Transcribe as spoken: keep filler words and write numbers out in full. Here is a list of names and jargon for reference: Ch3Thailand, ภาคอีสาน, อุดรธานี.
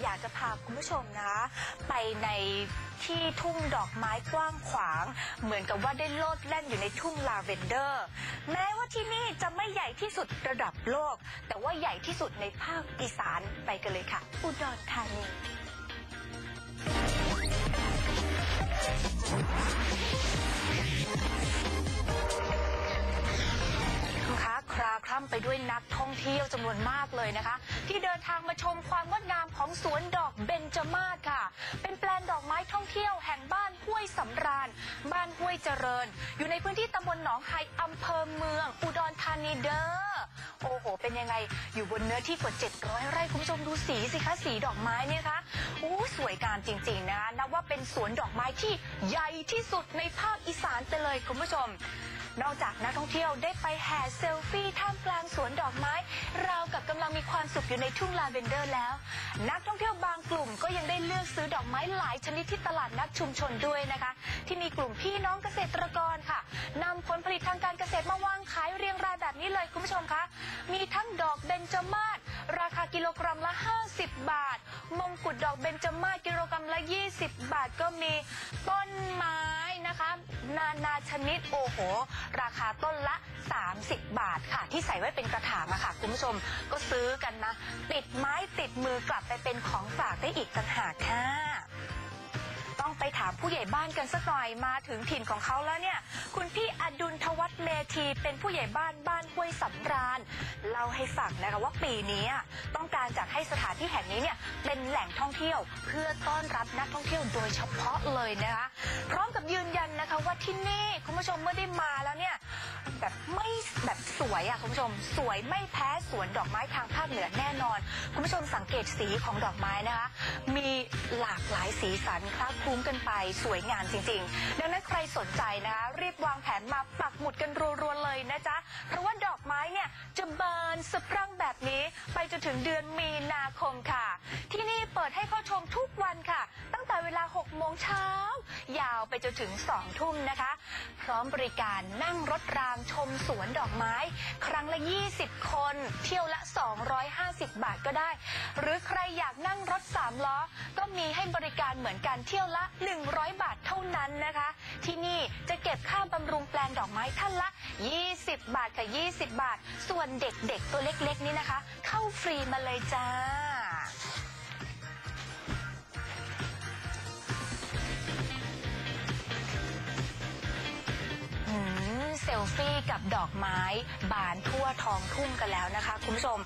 อยากจะพาคุณผู้ชมนะไปในที่ทุ่งดอกไม้กว้างขวางเหมือนกับว่าได้โลดแล่นอยู่ในทุ่งลาเวนเดอร์แม้ว่าที่นี่จะไม่ใหญ่ที่สุดระดับโลกแต่ว่าใหญ่ที่สุดในภาคอีสานไปกันเลยค่ะอุดรธานีคลาคล่ำไปด้วยนักท่องเที่ยวจำนวนมากเลยนะคะที่เดินทางมาชมความงดงามของสวนดอกเบญจมาศค่ะเป็นแปลงดอกไม้ท่องเที่ยวแห่งบ้านห้วยสำราญบ้านห้วยเจริญอยู่ในพื้นที่ตำบลหนองไฮอำเภอเมืองอุดรธานีเด้อโอ้โหเป็นยังไงอยู่บนเนื้อที่กว่าเจ็ดร้อยไร่คุณผู้ชมดูสีสิคะสีดอกไม้เนี่ยคะโอ้สวยงามจริงๆนะนับว่าเป็นสวนดอกไม้ที่ใหญ่ที่สุดในภาคอีสานไปเลยคุณผู้ชมนอกจากนักท่องเที่ยวได้ไปแห่เซลฟี่ท่ามกลางสวนดอกไม้เรากับกำลังมีความสุขอยู่ในทุ่งลาเวนเดอร์แล้วนักท่องเที่ยวบางกลุ่มก็ยังได้เลือกซื้อดอกไม้หลายชนิดที่ตลาดนัดชุมชนด้วยนะคะที่มีกลุ่มพี่น้องเกษตรกรค่ะนำผลผลิตทางการเกษตรมาวางขายเรียงรายแบบนี้เลยคุณผู้ชมคะมีทั้งดอกเบญจมาศราคากิโลกรัมละห้าสิบบาทมงกุฎดอกเบญจมาศกิโลกรัมละยี่สิบบาทก็มีต้นไม้นะคะนานาชนิดโอ้โหราคาต้นละสามสิบบาทค่ะที่ใส่ไว้เป็นกระถางอะค่ะคุณผู้ชมก็ซื้อกันนะติดไม้ติดมือกลับไปเป็นของฝากได้อีกต่างหากค่ะต้องไปถามผู้ใหญ่บ้านกันสักหน่อยมาถึงถิ่นของเขาแล้วเนี่ยคุณพี่อดุลทวัฒน์เมธีเป็นผู้ใหญ่บ้านบ้านห้วยสำราญเล่าให้ฟังนะคะว่าปีนี้ต้องการจัดให้สถานที่แห่งนี้เนี่ยเป็นแหล่งท่องเที่ยวเพื่อต้อนรับนักท่องเที่ยวโดยเฉพาะเลยนะคะพร้อมกับยืนยันนะคะว่าที่นี่คุณผู้ชมเมื่อได้มาแล้วเนี่ยแบบไม่แบบสวยอ่ะคุณผู้ชมสวยไม่แพ้สวนดอกไม้ทางภาคเหนือแน่นอนคุณผู้ชมสังเกตสีของดอกไม้นะคะมีหลากหลายสีสันคล้าคลุ้งกันไปสวยงามจริงๆดังนั้นใครสนใจนะคะรีบวางแผนมาปักหมุดกันรัวๆเลยนะจ๊ะเพราะว่าดอกไม้เนี่ยจะบานสะพรั่งแบบนี้ไปจนถึงเดือนมีนาคมค่ะที่นี่เปิดให้เข้าชมทุกวันค่ะตั้งแต่เวลาหกโมงเช้ายาวไปจนถึงสองทุ่มนะคะพร้อมบริการนั่งรถรางชมสวนดอกไม้ครั้งละยี่สิบคนเที่ยวละสองร้อยห้าสิบบาทก็ได้หรือใครอยากนั่งรถสามล้อก็มีให้บริการเหมือนกันเที่ยวละหนึ่งร้อยบาทเท่านั้นนะคะที่นี่จะเก็บค่าบำรุงแปลงดอกไม้ท่านละยี่สิบบาทกับยี่สิบบาทส่วนเด็กๆตัวเล็กๆนี่นะคะเข้าฟรีมาเลยจ้าเซลฟี่กับดอกไม้บานทั่วท้องทุ่งกันแล้วนะคะคุณผู้ชม